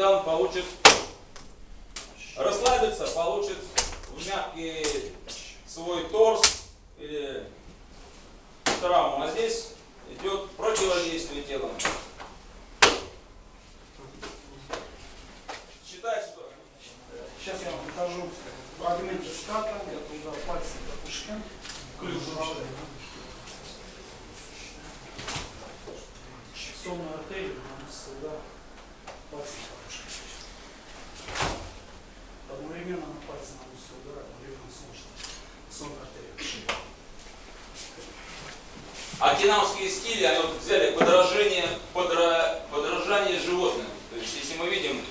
тогда он получит, расслабится, получит в мягкий свой торс или травму. А здесь идет противодействие телом. Считай, что... Сейчас я вам покажу фрагменты ската. Я туда пальцы допушки. Ключ головы. Сонную артерию нам сюда пальцы допушки. Одновременно на пальцы нам сюда, одновременно сонную артерию. А кинамские стили, они вот взяли подражание животным. То есть, если мы видим,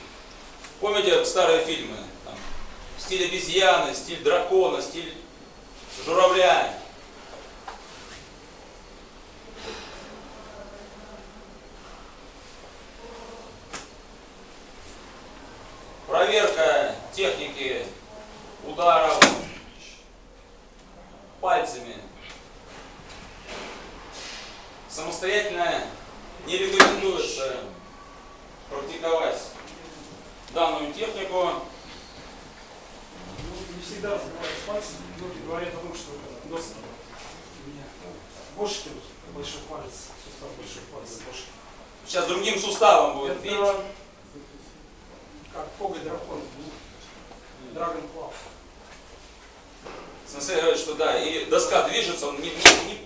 помните старые фильмы, там, стиль обезьяны, стиль дракона, стиль журавля. Проверка техники ударов пальцами. Самостоятельно не рекомендуется практиковать данную технику. Ну, не всегда забывают пальцы, многие говорят о том, что доска. У меня бошки, большой палец, сустав большой палец, бошки. Сейчас другим суставом будет бить. Как пога дракон, драгон клав. Сенсей говорит, что да, и доска движется, он не